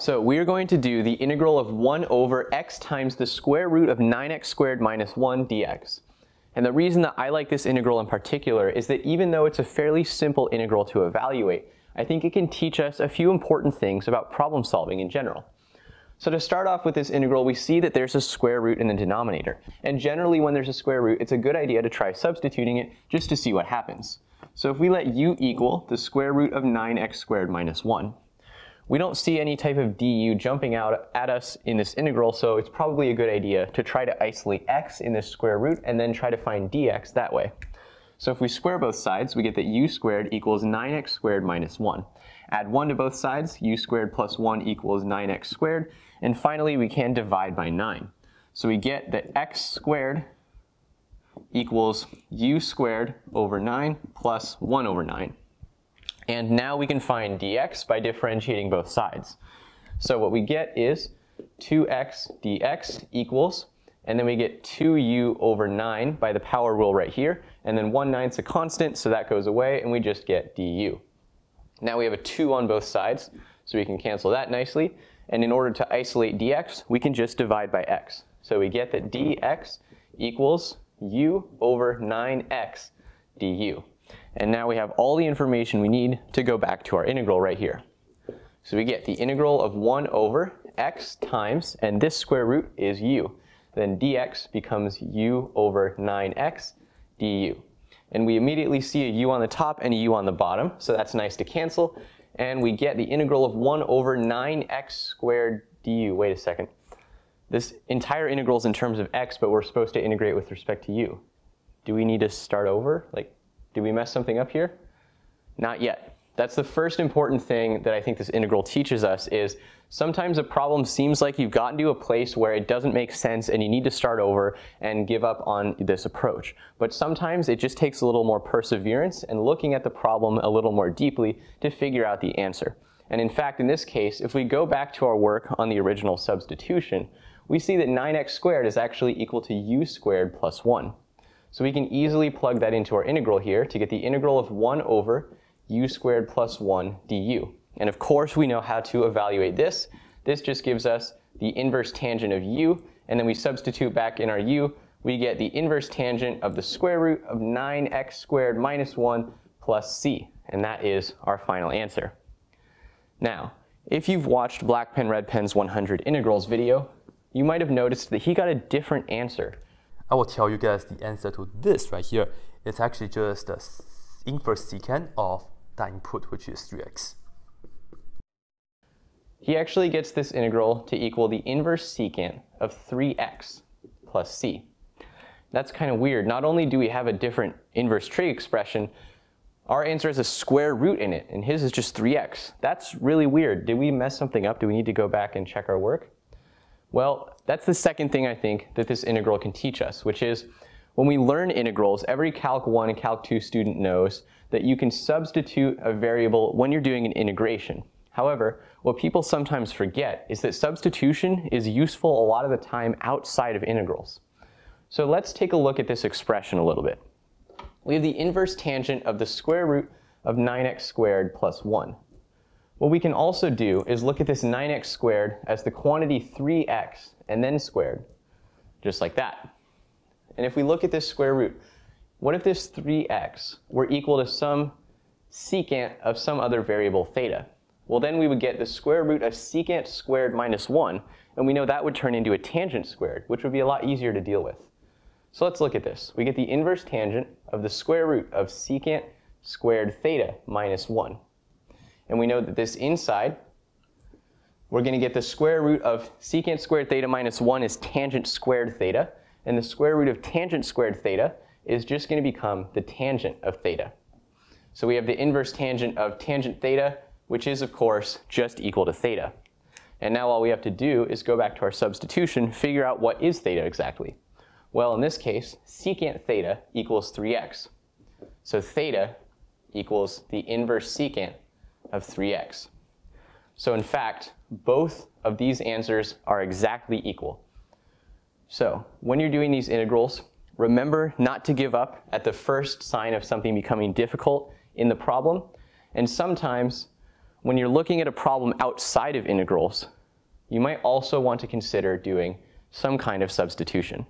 So we are going to do the integral of 1 over x times the square root of 9x squared minus 1 dx. And the reason that I like this integral in particular is that even though it's a fairly simple integral to evaluate, I think it can teach us a few important things about problem solving in general. So to start off with this integral, we see that there's a square root in the denominator. And generally when there's a square root, it's a good idea to try substituting it just to see what happens. So if we let u equal the square root of 9x squared minus 1, we don't see any type of du jumping out at us in this integral, so it's probably a good idea to try to isolate x in this square root and then try to find dx that way. So if we square both sides, we get that u squared equals 9x squared minus 1. Add 1 to both sides, u squared plus 1 equals 9x squared, and finally we can divide by 9. So we get that x squared equals u squared over 9 plus 1 over 9. And now we can find dx by differentiating both sides. So what we get is 2x dx equals, and then we get 2u over 9 by the power rule right here, and then 1/9's a constant, so that goes away, and we just get du. Now we have a 2 on both sides, so we can cancel that nicely, and in order to isolate dx, we can just divide by x. So we get that dx equals u over 9x du. And now we have all the information we need to go back to our integral right here. So we get the integral of 1 over x times, and this square root is u. Then dx becomes u over 9x du. And we immediately see a u on the top and a u on the bottom, so that's nice to cancel. And we get the integral of 1 over 9x squared du. Wait a second. This entire integral is in terms of x, but we're supposed to integrate with respect to u. Do we need to start over? Did we mess something up here? Not yet. That's the first important thing that I think this integral teaches us is sometimes a problem seems like you've gotten to a place where it doesn't make sense and you need to start over and give up on this approach. But sometimes it just takes a little more perseverance and looking at the problem a little more deeply to figure out the answer. And in fact, in this case, if we go back to our work on the original substitution, we see that 9x squared is actually equal to u squared plus 1. So we can easily plug that into our integral here to get the integral of 1 over u squared plus 1 du. And of course we know how to evaluate this. This just gives us the inverse tangent of u, and then we substitute back in our u, we get the inverse tangent of the square root of 9x squared minus 1 plus c, and that is our final answer. Now, if you've watched Black Pen Red Pen's 100 Integrals video, you might have noticed that he got a different answer. I will tell you guys the answer to this right here. It's actually just the inverse secant of the input, which is 3x. He actually gets this integral to equal the inverse secant of 3x plus c. That's kind of weird. Not only do we have a different inverse trig expression, our answer has a square root in it, and his is just 3x. That's really weird. Did we mess something up? Do we need to go back and check our work? Well, that's the second thing I think that this integral can teach us, which is when we learn integrals, every Calc 1 and Calc 2 student knows that you can substitute a variable when you're doing an integration. However, what people sometimes forget is that substitution is useful a lot of the time outside of integrals. So let's take a look at this expression a little bit. We have the inverse tangent of the square root of 9x squared plus 1. What we can also do is look at this 9x squared as the quantity 3x and then squared, just like that. And if we look at this square root, what if this 3x were equal to some secant of some other variable theta? Well, then we would get the square root of secant squared minus 1, and we know that would turn into a tangent squared, which would be a lot easier to deal with. So let's look at this. We get the inverse tangent of the square root of secant squared theta minus 1. And we know that this inside, we're going to get the square root of secant squared theta minus 1 is tangent squared theta, and the square root of tangent squared theta is just going to become the tangent of theta. So we have the inverse tangent of tangent theta, which is, of course, just equal to theta. And now all we have to do is go back to our substitution, figure out what is theta exactly. Well, in this case, secant theta equals 3x. So theta equals the inverse secant of 3x. So in fact, both of these answers are exactly equal. So when you're doing these integrals, remember not to give up at the first sign of something becoming difficult in the problem. And sometimes when you're looking at a problem outside of integrals, you might also want to consider doing some kind of substitution.